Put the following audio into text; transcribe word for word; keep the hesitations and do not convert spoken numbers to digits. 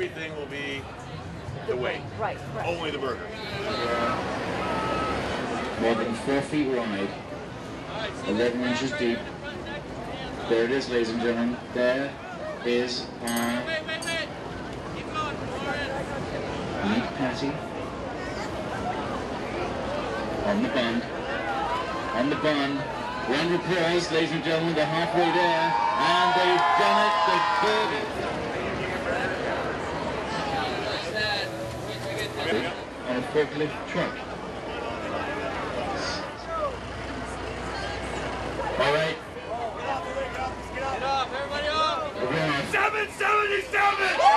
everything will be the weight. Right, right. Only the burger. More than four feet wide, eleven inches deep. There it is, ladies and gentlemen. There is our meat patty on the bun. On the bun. Round of applause, ladies and gentlemen. They're halfway there, and they've done it. They've done it. On a forklift truck. All right. Get off! Everybody off! seven seventy-seven.